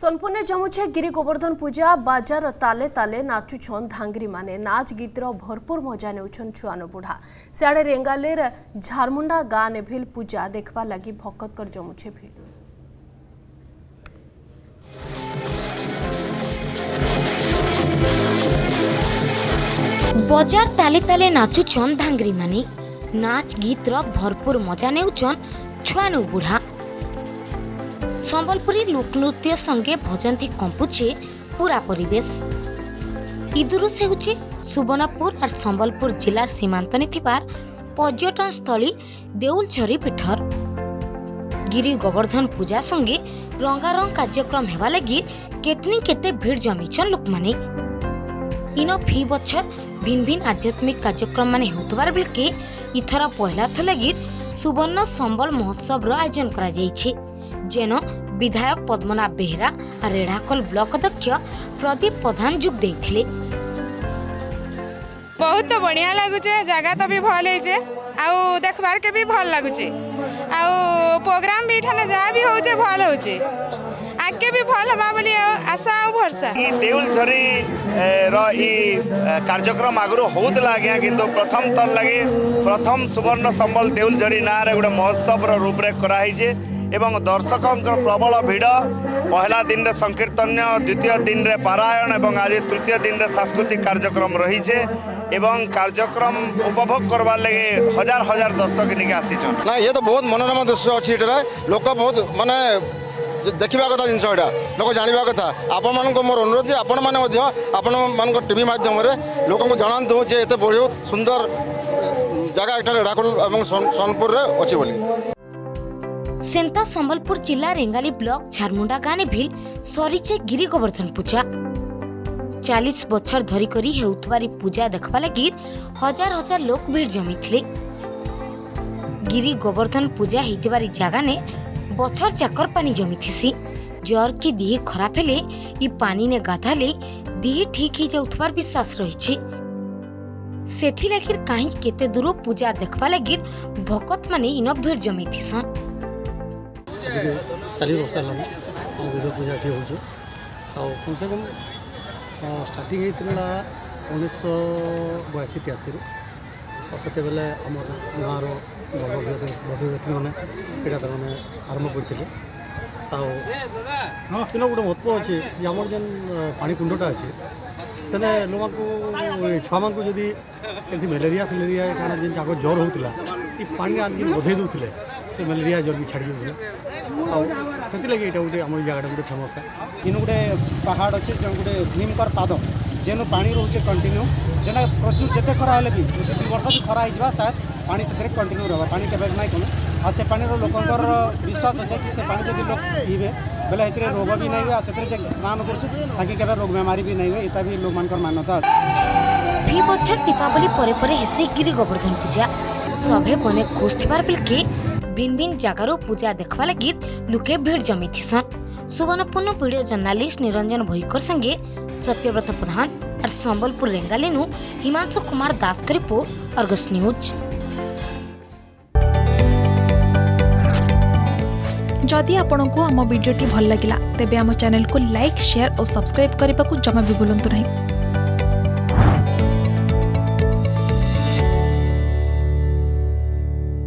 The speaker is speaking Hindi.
सोनपुर ने जमुछे गिरी गोवर्धन पूजा बाजार ताले ताले नाचुछन धांगरी माने। नाच गीतर भरपूर मजा नेउछन छुआन बुढ़ा। सियाड़े रेंगालेर झारमुंडा गाँ ने भी पूजा देखवा लगी भक्त कर जमुछे भीड़। बाजार ताले ताले नाचुछन धांगरी माने। नाच गीतर भरपूर मजा नेउछन छुआन बुढ़ा। संबलपुरी लोकनृत्य संगे भजंती कंपुचे पूरा परिवेश। इदुरु से होचे सुबर्णपुर और संबलपुर जिलार सीमांत निथिबार पर्यटन स्थली देउलझरी पीठर। गिरी गोवर्धन पूजा संगे रंगारंग कार्यक्रम हेबा लगी केतनी केते भीड़ जमीछन लोक माने। इन फी बछर भिन्न भिन्न आध्यात्मिक कार्यक्रम माने होतबार बेलके इथरा पहला थ लगी सुवर्ण संबल महोत्सव रो आयोजन करा जाईछे। जेन विधायक पद्मनाभ बेहरा और रेढ़ाखोल ब्लॉक अध्यक्ष प्रदीप प्रधान जुग देथिले। बहुत तो बढ़िया लगुचे, जगह तो भी भल होइचे, आउ देखबार के भी भल लगुचे, आउ प्रोग्राम भी ठने जा भी होचे भल होचे, आके भी भल हबा बोली आशा और भरोसा। ई देउलझरी रो ई कार्यक्रम आगरो होत लाग्या, किंतु प्रथम तल लगे प्रथम सुवर्ण संबल देउलझरी ना रे गुडा महोत्सव रो रूपरे कराई जे एवं दर्शक प्रबल भिड़। पहला दिन रे संकीर्तन, द्वितीय दिन रे पारायण एवं आज तृतीय दिन रे सांस्कृतिक कार्यक्रम रहीचे एवं कार्यक्रम उपभोग करवार लगे हजार हजार दर्शक निके आसीछन। ना ये तो बहुत मनोरम दृश्य अछि, एटा लोक बहुत माने देखिबा कथा जिंस, एटा लोक जानिबा कथा। आपण मन को मोर अनुरोध जे आपण माने मध्य आपण मन को टीवी माध्यम रे लोक को जणांतु जे एते बहुत सुंदर जगह एटा रेढ़ाखोल एवं सोनपुर रे अछि बोली। सेंता संबलपुर जिला रेंगाली ब्लॉक झारमुंडा गाने भी सरीचे गिरी गोवर्धन पूजा। 40 बछर धरी करी हेउतवारी पूजा देखबा लगी हजार हजार लोक भीड़ जमी थिले। गिरी गोवर्धन पूजा हेतिवारी जागा ने बछर चक्कर पानी जमी थिसी। जर की देह खराब हेले ई पानी ने गाधाले देह ठीक हे जाउतवार विश्वास रहिछि। सेथि लगी काहि केते दूर पूजा देखबा लगी भक्त माने इन भीड़ जमी थिसन। 40 वर्ष लगे पूजा ठीक हो कम से कम स्टार्टिंग होता 1982 और से बेले आम गाँव रधुव्यक्ति मैंने यहाँ तक आरम्भ करते गोटे महत्व अच्छे आम जेन पानी कुंडटा अच्छे से लोक छुआ मान जदि मेलेरिया फेलेरिया कारण जन आगे ज्वर होता पानी आदि बधे दूसरे से मेलेरिया ज्वर भी छाड़ से लगे गोटे आम जगह गोटे फेमस है। इन गोटे पहाड़ अच्छे जो गोटे भीमकर पाद जेन पानी रोचे कंटिन्यू जेना प्रचुर जिते खरा हेल्ले भी जो 2 वर्ष भी खरा हो सायद पानी से कंटिन्यू रहा पानी के ना कमे आ से पानी लोकंर विश्वास अच्छे कि से पानी जब लोग पीबे बोले ये रोग भी नहीं हुए से स्नान कर रोग बेमारी भी नहीं हुए इतना भी लोक मान मान्यता। फी बछर दीपावली पर हेसी गिरी गोवर्धन पूजा सभे बने खुश थिबार बिलके भिन्न भिन्न जगारो पूजा देखवा लगी लुके भीड़ जमी थिसन। सुवर्णपूर्ण वीडियो जर्नालीस्ट निरंजन भोईकर संगे सत्यव्रत प्रधान और संबलपुर रेंगाली नु हिमांशु कुमार दास की रिपोर्ट, अर्गस न्यूज। जदि आपंक आम भिडी भल लगा तेब आम चैनल को लाइक, शेयर और सब्सक्राइब करने को जमा भी भूलु ना।